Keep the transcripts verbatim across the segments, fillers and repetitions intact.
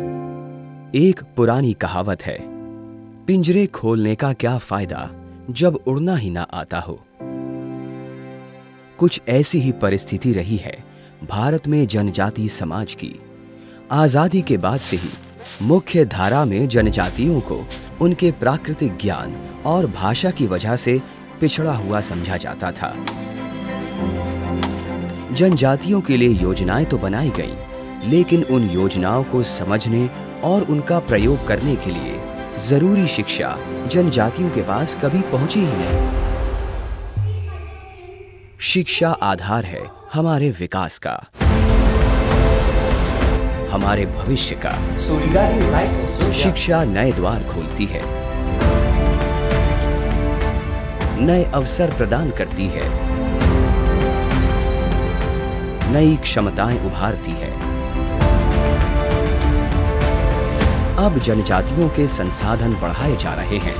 एक पुरानी कहावत है, पिंजरे खोलने का क्या फायदा जब उड़ना ही ना आता हो। कुछ ऐसी ही परिस्थिति रही है भारत में जनजातीय समाज की। आजादी के बाद से ही मुख्य धारा में जनजातियों को उनके प्राकृतिक ज्ञान और भाषा की वजह से पिछड़ा हुआ समझा जाता था। जनजातियों के लिए योजनाएं तो बनाई गईं, लेकिन उन योजनाओं को समझने और उनका प्रयोग करने के लिए जरूरी शिक्षा जनजातियों के पास कभी पहुंची ही नहीं। शिक्षा आधार है हमारे विकास का, हमारे भविष्य का। शिक्षा नए द्वार खोलती है, नए अवसर प्रदान करती है, नई क्षमताएं उभारती है। अब जनजातियों के संसाधन बढ़ाए जा रहे हैं।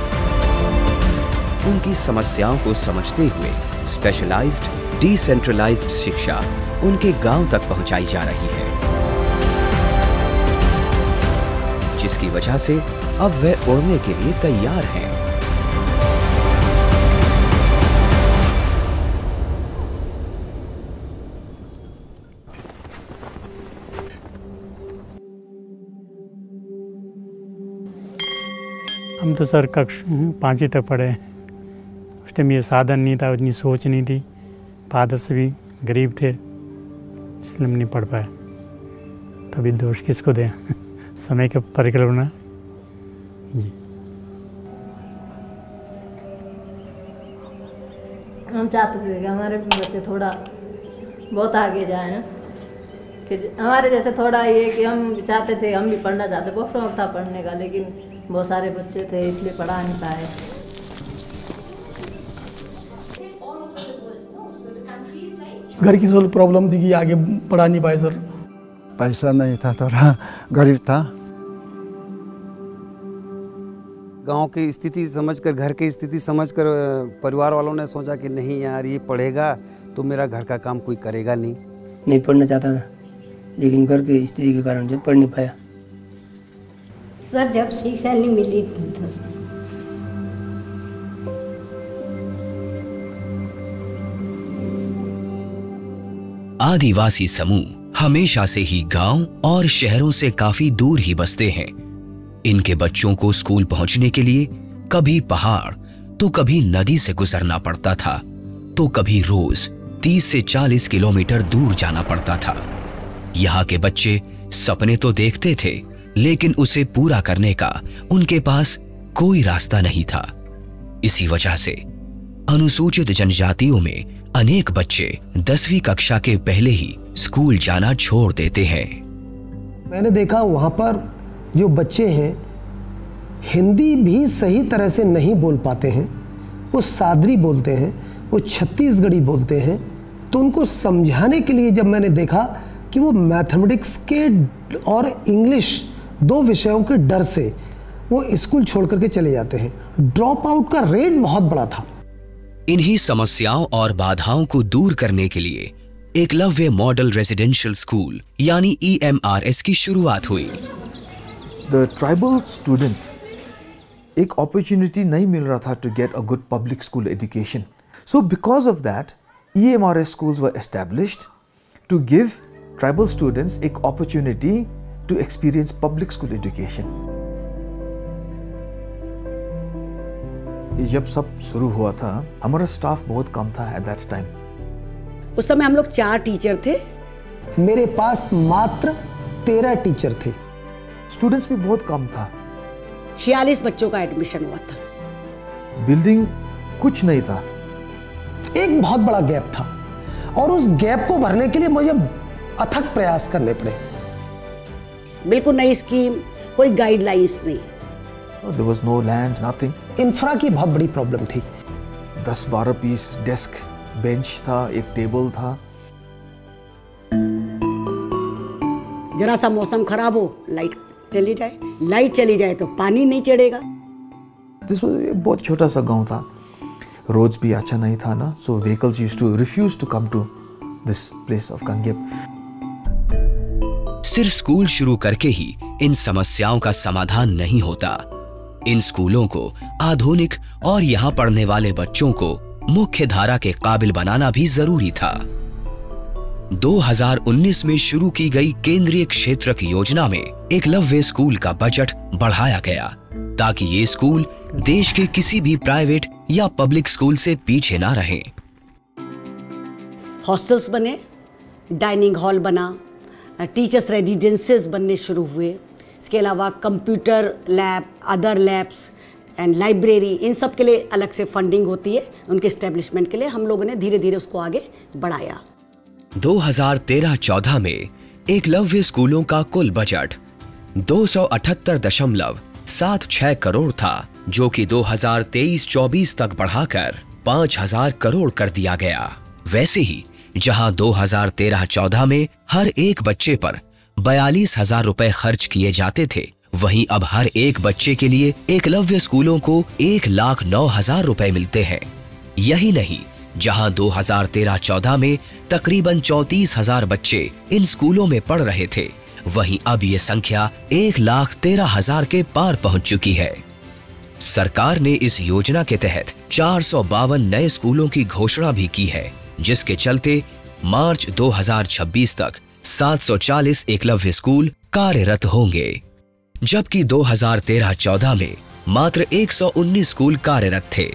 उनकी समस्याओं को समझते हुए स्पेशलाइज्ड, डिसेंट्रलाइज्ड शिक्षा उनके गांव तक पहुंचाई जा रही है, जिसकी वजह से अब वे उड़ने के लिए तैयार हैं। हम तो सर कक्षा पाँचवीं तक पढ़े हैं। उस टाइम ये साधन नहीं था, उतनी सोच नहीं थी। फादर्स भी गरीब थे, इसलिए हम नहीं पढ़ पाए। तभी दोष किसको दें, समय के परिकल्पना जी। हम चाहते थे कि हमारे बच्चे थोड़ा बहुत आगे जाए ना, कि हमारे जैसे थोड़ा ये कि हम चाहते थे, हम भी पढ़ना चाहते, बहुत शौक था पढ़ने का, लेकिन बहुत सारे बच्चे थे इसलिए पढ़ा नहीं पाए। घर की सोल प्रॉब्लम थी कि आगे पढ़ा नहीं पाए सर। पैसा नहीं था, थोड़ा गरीब था। गांव की स्थिति समझकर, घर की स्थिति समझकर परिवार वालों ने सोचा कि नहीं यार, ये पढ़ेगा तो मेरा घर का काम कोई करेगा नहीं। मैं पढ़ना चाहता था, लेकिन घर की स्थिति के कारण जो पढ़ नहीं पाया। सर जब शिक्षा नहीं मिली तो आदिवासी समूह हमेशा से ही गांव और शहरों से काफी दूर ही बसते हैं। इनके बच्चों को स्कूल पहुंचने के लिए कभी पहाड़ तो कभी नदी से गुजरना पड़ता था, तो कभी रोज तीस से चालीस किलोमीटर दूर जाना पड़ता था। यहाँ के बच्चे सपने तो देखते थे, लेकिन उसे पूरा करने का उनके पास कोई रास्ता नहीं था। इसी वजह से अनुसूचित जनजातियों में अनेक बच्चे दसवीं कक्षा के पहले ही स्कूल जाना छोड़ देते हैं। मैंने देखा वहां पर जो बच्चे हैं, हिंदी भी सही तरह से नहीं बोल पाते हैं। वो सादरी बोलते हैं, वो छत्तीसगढ़ी बोलते हैं। तो उनको समझाने के लिए जब मैंने देखा कि वो मैथमेटिक्स के और इंग्लिश दो विषयों के डर से वो स्कूल छोड़ करके चले जाते हैं, ड्रॉप आउट का रेट बहुत बड़ा था। इन्हीं समस्याओं और बाधाओं को दूर करने के लिए एकलव्य मॉडल रेजिडेंशियल स्कूल यानी ई एम आर एस की शुरुआत हुई। द ट्राइबल स्टूडेंट्स एक अपॉर्चुनिटी नहीं मिल रहा था to get a good public school education. So because of that E M R S schools were established to give tribal students एक opportunity to experience public school education. जब सब शुरू हुआ था, हमारा स्टाफ बहुत कम था at that time. उस समय हम लोग चार टीचर थे। मेरे पास मात्र तेरह टीचर थे। स्टूडेंट्स भी बहुत कम था। छियालीस बच्चों का एडमिशन हुआ था। बिल्डिंग कुछ नहीं था। एक बहुत बड़ा गैप था, और उस गैप को भरने के लिए मुझे अथक प्रयास करने पड़े। बिल्कुल नई स्कीम, कोई गाइडलाइंस नहीं। There was no land, nothing. Infra की बहुत बड़ी प्रॉब्लम थी। दस बारह पीस डेस्क, बेंच था, एक टेबल था। जरा सा मौसम खराब हो, लाइट चली जाए, लाइट चली जाए तो पानी नहीं चढ़ेगा। This was a बहुत छोटा सा गांव था, रोड्स भी अच्छा नहीं था ना, so vehicles used to refuse to come to this place of Kangep. सिर्फ स्कूल शुरू करके ही इन समस्याओं का समाधान नहीं होता। इन स्कूलों को आधुनिक और यहाँ पढ़ने वाले बच्चों को मुख्य धारा के काबिल बनाना भी जरूरी था। दो हज़ार उन्नीस में शुरू की गई केंद्रीय क्षेत्र की योजना में एकलव्य स्कूल का बजट बढ़ाया गया ताकि ये स्कूल देश के किसी भी प्राइवेट या पब्लिक स्कूल से पीछे ना रहे। हॉस्टल्स बने, डाइनिंग हॉल बना, टीचर्स रेजिडेंसेस बनने शुरू हुए। इसके अलावा computer lab, other labs and library, इन सब के लिए अलग से फंडिंग होती है। उनके इस्टेब्लिशमेंट के लिए हम लोगों ने धीरे धीरे उसको आगे बढ़ाया। दो हज़ार तेरह चौदह में एकलव्य स्कूलों का कुल बजट दो सौ अठहत्तर दशमलव सात छह करोड़ था, जो कि दो हज़ार तेईस चौबीस तक बढ़ाकर पाँच हज़ार करोड़ कर दिया गया। वैसे ही जहां दो हज़ार तेरह चौदह में हर एक बच्चे पर बयालीस हजार रुपए खर्च किए जाते थे, वहीं अब हर एक बच्चे के लिए एकलव्य स्कूलों को एक लाख नौ हजार रुपए मिलते हैं। यही नहीं, जहां दो हज़ार तेरह चौदह में तकरीबन चौंतीस हजार बच्चे इन स्कूलों में पढ़ रहे थे, वहीं अब ये संख्या एक लाख तेरह हजार के पार पहुंच चुकी है। सरकार ने इस योजना के तहत चार सौ बावन नए स्कूलों की घोषणा भी की है, जिसके चलते मार्च दो हज़ार छब्बीस तक सात सौ चालीस एकलव्य स्कूल कार्यरत होंगे, जबकि दो हज़ार तेरह चौदह में मात्र एक सौ उन्नीस स्कूल कार्यरत थे।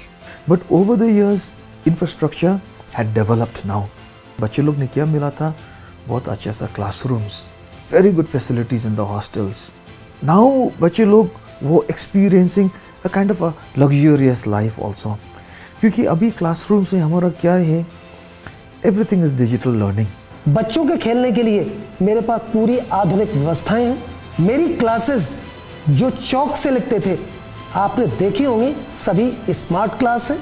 But over the years infrastructure had developed now. बच्चे लोग ने क्या मिला था? बहुत अच्छा सा classrooms, very good facilities in the hostels. Now बच्चे लोग वो experiencing a kind of a luxurious life also, क्योंकि अभी क्लासरूम्स में हमारा क्या है, एवरीथिंग इज डिजिटल लर्निंग। बच्चों के खेलने के लिए मेरे पास पूरी आधुनिक व्यवस्थाएं हैं। मेरी क्लासेस जो चौक से लिखते थे, आपने देखी होंगी, सभी स्मार्ट क्लास हैं।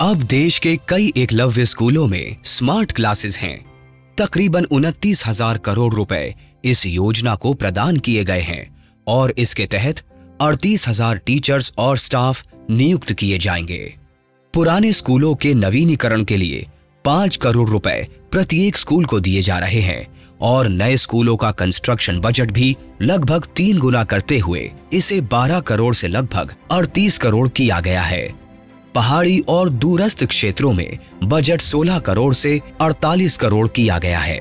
अब देश के कई एकलव्य स्कूलों में स्मार्ट क्लासेस हैं। तकरीबन उनतीस हजार करोड़ रुपए इस योजना को प्रदान किए गए हैं और इसके तहत अड़तीस हजार टीचर्स और स्टाफ नियुक्त किए जाएंगे। पुराने स्कूलों के नवीनीकरण के लिए पाँच करोड़ रुपए प्रत्येक स्कूल को दिए जा रहे हैं और नए स्कूलों का कंस्ट्रक्शन बजट भी लगभग तीन गुना करते हुए इसे बारह करोड़ से लगभग अड़तीस करोड़ किया गया है। पहाड़ी और दूरस्थ क्षेत्रों में बजट सोलह करोड़ से अड़तालीस करोड़ किया गया है।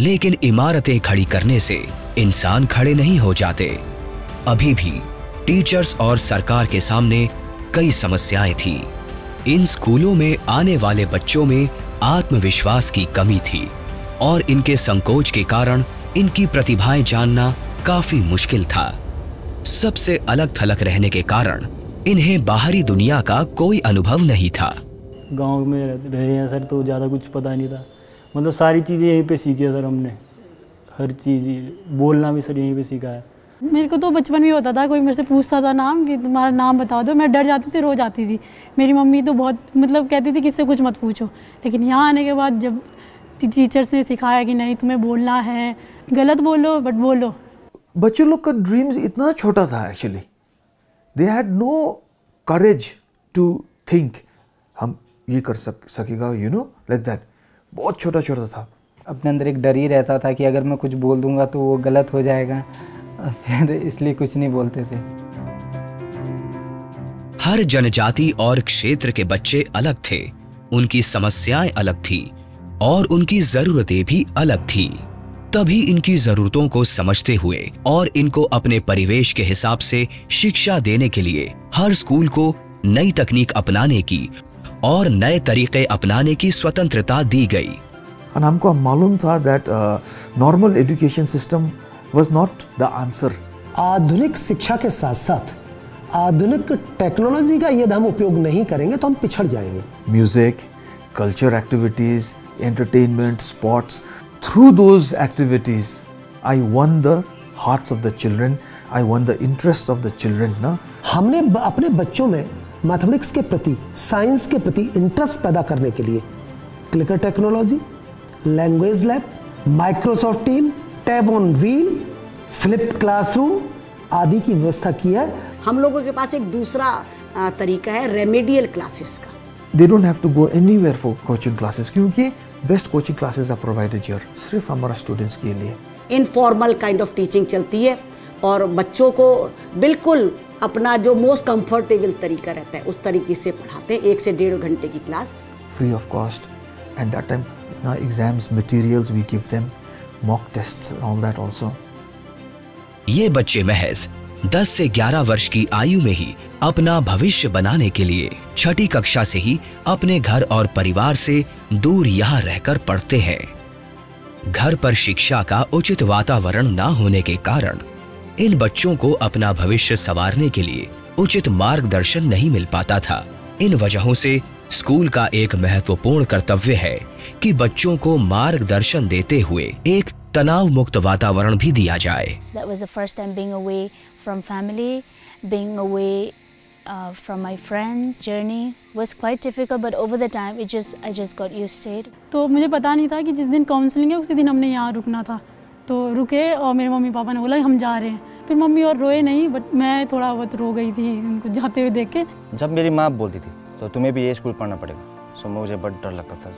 लेकिन इमारतें खड़ी करने से इंसान खड़े नहीं हो जाते। अभी भी टीचर्स और सरकार के सामने कई समस्याएं थी। इन स्कूलों में आने वाले बच्चों में आत्मविश्वास की कमी थी और इनके संकोच के कारण इनकी प्रतिभाएं जानना काफी मुश्किल था। सबसे अलग थलग रहने के कारण इन्हें बाहरी दुनिया का कोई अनुभव नहीं था। गांव में रहे हैं सर, तो ज़्यादा कुछ पता नहीं था। मतलब सारी चीज़ें यहीं पे सीखी है सर हमने, हर चीज़। बोलना भी सर यहीं पे सीखा है। मेरे को तो बचपन में होता था, कोई मेरे से पूछता था नाम कि तुम्हारा नाम बता दो, मैं डर जाती थी, रो जाती थी। मेरी मम्मी तो बहुत मतलब कहती थी कि इससे कुछ मत पूछो। लेकिन यहाँ आने के बाद जब टीचर्स ने सिखाया कि नहीं तुम्हें बोलना है, गलत बोलो बट बोलो। बच्चे लोग का ड्रीम्स इतना छोटा था actually, they had no courage to think हम ये कर सक सकेगा, यू नो लाइक दैट। बहुत छोटा छोटा था। अपने अंदर एक डर ही रहता था कि अगर मैं कुछ बोल दूँगा तो वो गलत हो जाएगा, फिर इसलिए कुछ नहीं बोलते थे। हर जनजाति और क्षेत्र के बच्चे अलग थे, उनकी समस्याएं अलग थी और उनकी जरूरतें भी अलग थी। तभी इनकी जरूरतों को समझते हुए और इनको अपने परिवेश के हिसाब से शिक्षा देने के लिए हर स्कूल को नई तकनीक अपनाने की और नए तरीके अपनाने की स्वतंत्रता दी गई। और हमको मालूम था that normal education system was not the answer। आधुनिक शिक्षा के साथ साथ आधुनिक टेक्नोलॉजी का यदि हम उपयोग नहीं करेंगे तो हम पिछड़ जाएंगे। Music, culture activities, entertainment, sports, through those activities I won the hearts of the children, I won the interest of the children. ना हमने अपने बच्चों में मैथमेटिक्स के प्रति, साइंस के प्रति इंटरेस्ट पैदा करने के लिए clicker technology, language lab, Microsoft team, tab on wheel, flip classroom आदि की व्यवस्था की है। हम लोगों के पास एक दूसरा तरीका है रेमेडियल क्लासेस का। They don't have to go anywhere for coaching classes, क्योंकि best coaching classes are provided here सिर्फ हमारा स्टूडेंट्स के लिए। इनफॉर्मल काइंड ऑफ टीचिंग चलती है और बच्चों को बिल्कुल अपना जो मोस्ट कंफर्टेबल तरीका रहता है उस तरीके से पढ़ाते हैं। एक से डेढ़ घंटे की class free of cost. At that time इतना exams, materials we give them, mock tests and all that also. ये बच्चे महज दस से ग्यारह वर्ष की आयु में ही अपना भविष्य बनाने के लिए छठी कक्षा से ही अपने घर और परिवार से दूर यहाँ रहकर पढ़ते हैं। घर पर शिक्षा का उचित वातावरण ना होने के कारण इन बच्चों को अपना भविष्य संवारने के लिए उचित मार्गदर्शन नहीं मिल पाता था। इन वजहों से स्कूल का एक महत्वपूर्ण कर्तव्य है कि बच्चों को मार्गदर्शन देते हुए एक तनाव मुक्त वातावरण भी दिया जाए। That was the first time being away from family, being away uh, from my friends. Journey was quite difficult, but over the time, it just I just got used to it. तो मुझे पता नहीं था कि जिस दिन counselling है उसी दिन हमने यहाँ रुकना था, तो रुके और मेरे मम्मी पापा ने बोला हम जा रहे हैं। फिर मम्मी और रोए नहीं, बट मैं थोड़ा बहुत रो गई थी उनको जाते हुए देख के। जब मेरी माँ बोलती थी तो तुम्हें भी ये स्कूल पढ़ना पड़ेगा, सो मुझे बहुत डर लगता था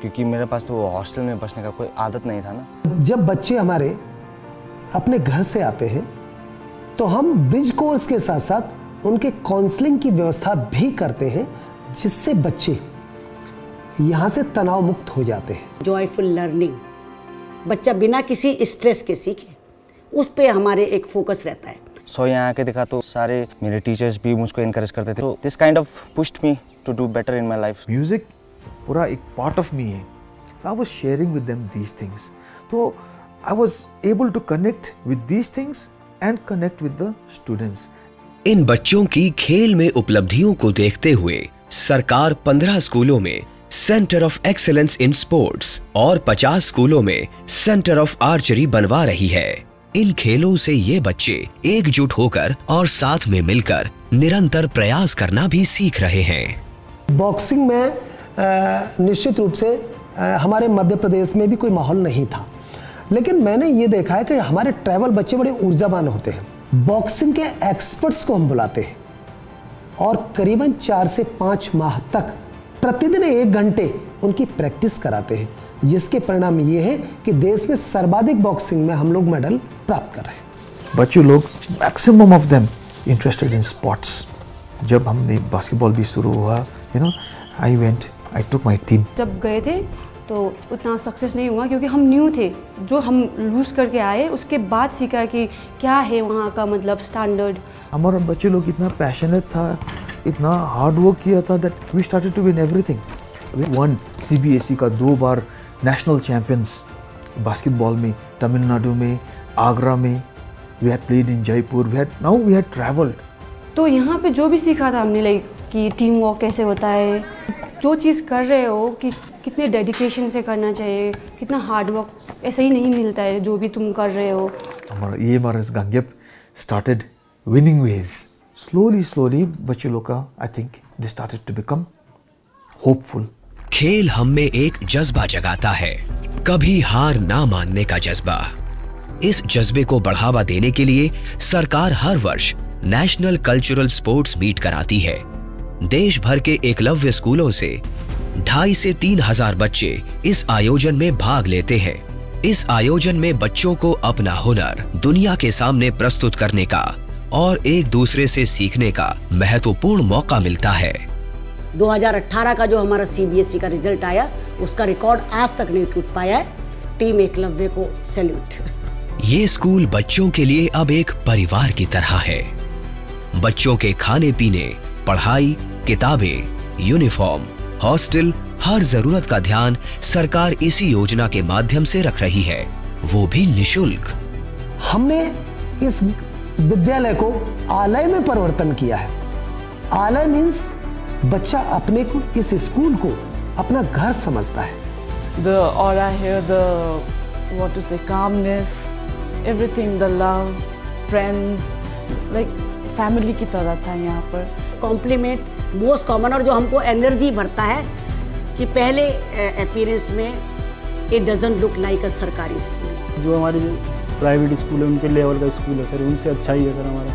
क्योंकि मेरे पास तो वो हॉस्टल में बसने का कोई आदत नहीं था ना। जब बच्चे हमारे अपने घर से आते हैं तो हम ब्रिज कोर्स के साथ साथ उनके काउंसलिंग की व्यवस्था भी करते हैं, जिससे बच्चे यहाँ से तनाव मुक्त हो जाते हैं। जॉयफुल लर्निंग, बच्चा बिना किसी स्ट्रेस के सीखे, उस पे हमारे एक फोकस रहता है। सो so, यहाँ आके देखा तो सारे मेरे टीचर्स भी मुझको इनकरेज करते थे, तो this kind of pushed me to do better in my life. Music पूरा एक पार्ट ऑफ मी है, I was sharing with them these things, तो I was able to connect with these things and connect with the students. इन बच्चों की खेल में उपलब्धियों को देखते हुए सरकार पंद्रह स्कूलों में centre of excellence in sports और पचास स्कूलों में सेंटर ऑफ आर्चरी बनवा रही है। इन खेलों से ये बच्चे एकजुट होकर और साथ में मिलकर निरंतर प्रयास करना भी सीख रहे हैं। बॉक्सिंग में निश्चित रूप से हमारे मध्य प्रदेश में भी कोई माहौल नहीं था, लेकिन मैंने ये देखा है कि हमारे ट्राइबल बच्चे बड़े ऊर्जावान होते हैं। बॉक्सिंग के एक्सपर्ट्स को हम बुलाते हैं और करीबन चार से पाँच माह तक प्रतिदिन एक घंटे उनकी प्रैक्टिस कराते हैं, जिसके परिणाम ये है कि देश में सर्वाधिक बॉक्सिंग में हम लोग मेडल प्राप्त कर रहे हैं। बच्चे लोग maximum of them interested in sports. जब हमने बास्केटबॉल भी शुरू हुआ, you know I went I took my team. जब गए थे तो उतना सक्सेस नहीं हुआ क्योंकि हम न्यू थे, जो हम लूज करके आए उसके बाद सीखा कि क्या है वहाँ का मतलब स्टैंडर्ड। हमारा बच्चे लोग इतना पैशनेट था, इतना हार्ड वर्क किया था that we started to win everything. Won C B S E का दो बार नेशनल चैंपियंस बास्केटबॉल में, तमिलनाडु में, आगरा में, we had played in Jaipur, we had now we had travelled. तो यहाँ पे जो भी सीखा था हमने, लाइक कि टीम वर्क कैसे होता है, जो चीज़ कर रहे हो कि कितने डेडिकेशन से करना चाहिए, कितना हार्ड वर्क, ऐसा ही नहीं मिलता है जो भी तुम कर रहे हो। हमारा ये हमारा इस गंगेप started winning ways. Slowly slowly बच्चे लोग का I think they started to become hopeful. खेल हम में एक जज्बा जगाता है, कभी हार ना मानने का जज्बा। इस जज्बे को बढ़ावा देने के लिए सरकार हर वर्ष नेशनल कल्चरल स्पोर्ट्स मीट कराती है। देश भर के एकलव्य स्कूलों से ढाई से तीन हजार बच्चे इस आयोजन में भाग लेते हैं। इस आयोजन में बच्चों को अपना हुनर दुनिया के सामने प्रस्तुत करने का और एक दूसरे से सीखने का महत्वपूर्ण मौका मिलता है। दो हज़ार अठारह का जो हमारा सी बी एस ई का रिजल्ट आया उसका रिकॉर्ड आज तक नहीं टूट पाया है। टीम एकलव्य को सैल्यूट। ये स्कूल बच्चों के लिए अब एक परिवार की तरह है। बच्चों के खाने पीने, पढ़ाई, किताबें, यूनिफॉर्म, हॉस्टल, हर जरूरत का ध्यान सरकार इसी योजना के माध्यम से रख रही है, वो भी निशुल्क। हमने इस विद्यालय को आलय में परिवर्तन किया है। आलय मीन्स बच्चा अपने को इस स्कूल को अपना घर समझता है। The aura here, the what to say, calmness, everything, the love, friends, like family की तरह था यहाँ पर। कॉम्प्लीमेंट मोस्ट कॉमन और जो हमको एनर्जी भरता है कि पहले अपीयरेंस में it doesn't look like a सरकारी स्कूल। जो हमारे प्राइवेट स्कूल है उनके लेवल का स्कूल है सर, उनसे अच्छा ही है सर हमारा।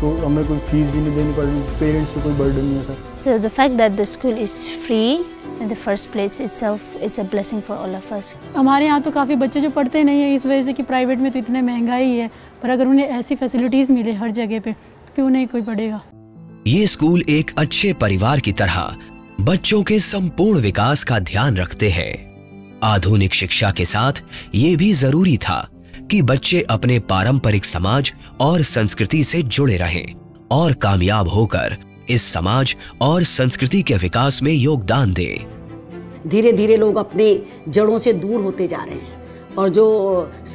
तो हमें कोई फीस भी नहीं देनी पड़ेगी, पेरेंट्स को कोई बर्डन नहीं है sir. So the fact that the school is free in the first place itself is a blessing for all of us. हमारे यहाँ तो काफ़ी बच्चे जो पढ़ते नहीं हैं इस वजह से कि प्राइवेट में तो इतने महंगाई है, पर अगर उन्हें ऐसी फैसिलिटीज़ मिले हर जगह पे तो क्यों नहीं कोई पढ़ेगा। ये स्कूल एक अच्छे परिवार की तरह बच्चों के संपूर्ण विकास का ध्यान रखते हैं। आधुनिक शिक्षा के साथ ये भी जरूरी था कि बच्चे अपने पारंपरिक समाज और संस्कृति से जुड़े रहें और कामयाब होकर इस समाज और संस्कृति के विकास में योगदान दें। धीरे धीरे लोग अपने जड़ों से दूर होते जा रहे हैं और जो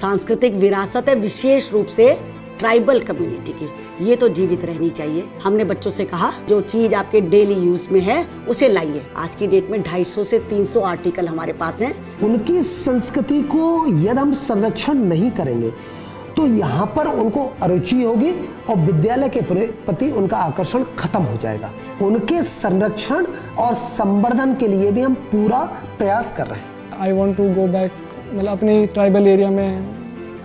सांस्कृतिक विरासत है विशेष रूप से ट्राइबल कम्युनिटी की, ये तो जीवित रहनी चाहिए। हमने बच्चों से कहा जो चीज आपके डेली यूज में है उसे लाइए। आज की डेट में दो सौ पचास से तीन सौ आर्टिकल हमारे पास हैं। उनकी संस्कृति को यदि हम संरक्षण नहीं करेंगे तो यहाँ पर उनको अरुचि होगी और विद्यालय के प्रति उनका आकर्षण खत्म हो जाएगा। उनके संरक्षण और संवर्धन के लिए भी हम पूरा प्रयास कर रहे हैं। I want to go back, मतलब अपने ट्राइबल एरिया में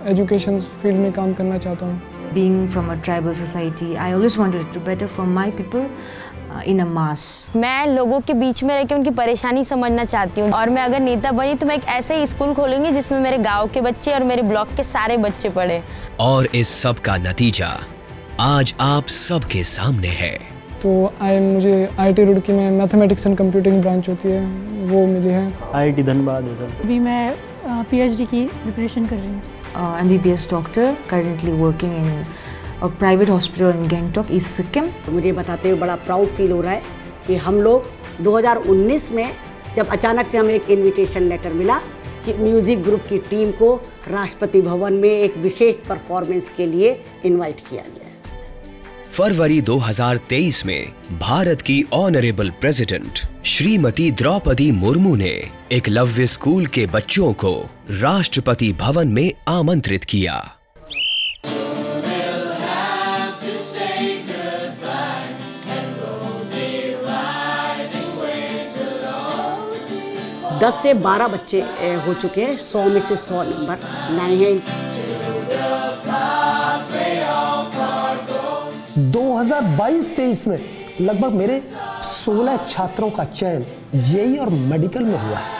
एजुकेशन फील्ड में काम करना चाहता हूँ। Being from a tribal society, I always wanted to better for my people in a mass. मैं लोगों के बीच में रहकर उनकी परेशानी समझना चाहती हूँ और मैं अगर नेता बनी तो मैं एक ऐसा ही स्कूल खोलूंगी जिसमें मेरे गांव के बच्चे और मेरे ब्लॉक के सारे बच्चे पढ़े। और इस सब का नतीजा आज आप सबके सामने है। तो आई मुझे आई आई टी रुड़की में मैथमेटिक्स एंड कंप्यूटिंग ब्रांच होती है वो मिली है। आई आई टी धनबाद है सर। अभी मैं पी एच डी की प्रिपरेशन कर रही हूँ। Uh, M B B S doctor, currently working in a private hospital in Gangtok, East Sikkim. मुझे बताते हुए बड़ा प्राउड फील हो रहा है कि हम लोग दो हज़ार उन्नीस में जब अचानक से हमें एक इन्विटेशन लेटर मिला कि म्यूज़िक ग्रुप की टीम को राष्ट्रपति भवन में एक विशेष परफॉर्मेंस के लिए इनवाइट किया गया। फरवरी दो हज़ार तेईस में भारत की ऑनरेबल प्रेसिडेंट श्रीमती द्रौपदी मुर्मू ने एकलव्य स्कूल के बच्चों को राष्ट्रपति भवन में आमंत्रित किया। दस से बारह बच्चे हो चुके हैं, सौ में से सौ नंबर लाए हैं। दो हज़ार बाईस तेईस में लगभग मेरे सोलह छात्रों का चयन जे ई और मेडिकल में हुआ है।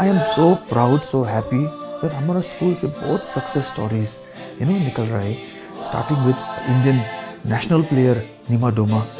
I am so proud, so happy that हमारा स्कूल से बहुत सक्सेस स्टोरीज यू नो निकल रहे, starting with Indian national player Nima Doma.